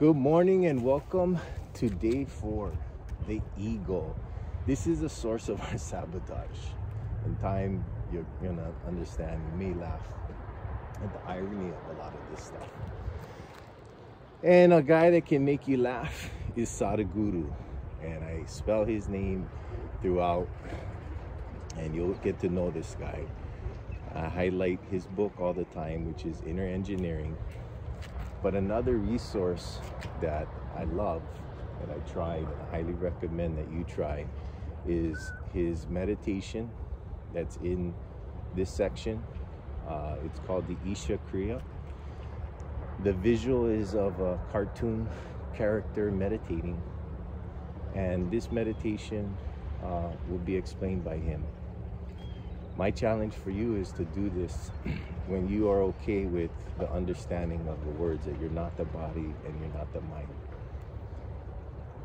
Good morning and welcome to day 4, the ego. This is the source of our sabotage. In time, you're gonna understand, you may laugh at the irony of a lot of this stuff. And a guy that can make you laugh is Sadhguru. And I spell his name throughout and you'll get to know this guy. I highlight his book all the time, which is Inner Engineering. But another resource that I love, that I tried, and I highly recommend that you try, is his meditation that's in this section. It's called the Isha Kriya. The visual is of a cartoon character meditating. And this meditation will be explained by him. My challenge for you is to do this when you are okay with the understanding of the words that you're not the body and you're not the mind.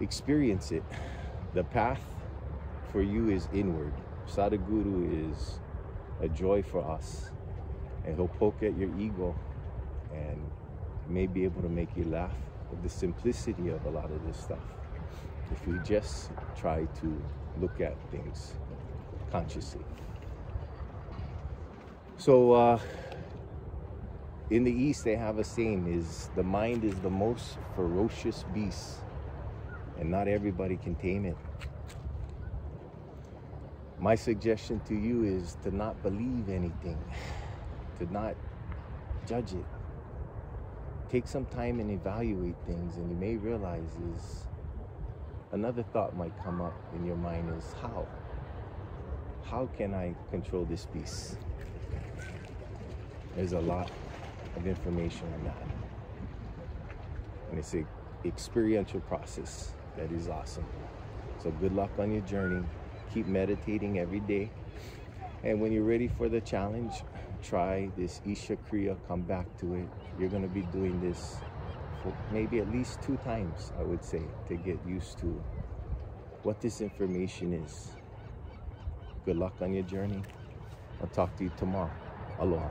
Experience it. The path for you is inward. Sadhguru is a joy for us. And he'll poke at your ego and may be able to make you laugh at the simplicity of a lot of this stuff. If we just try to look at things consciously. So in the East, they have a saying, is the mind is the most ferocious beast and not everybody can tame it. My suggestion to you is to not believe anything, to not judge it. Take some time and evaluate things, and you may realize is another thought might come up in your mind is how? How can I control this beast? There's a lot of information in that. And it's an experiential process that is awesome. So good luck on your journey. Keep meditating every day. And when you're ready for the challenge, try this Isha Kriya, come back to it. You're gonna be doing this for maybe at least 2 times, I would say, to get used to what this information is. Good luck on your journey. I'll talk to you tomorrow. Aloha.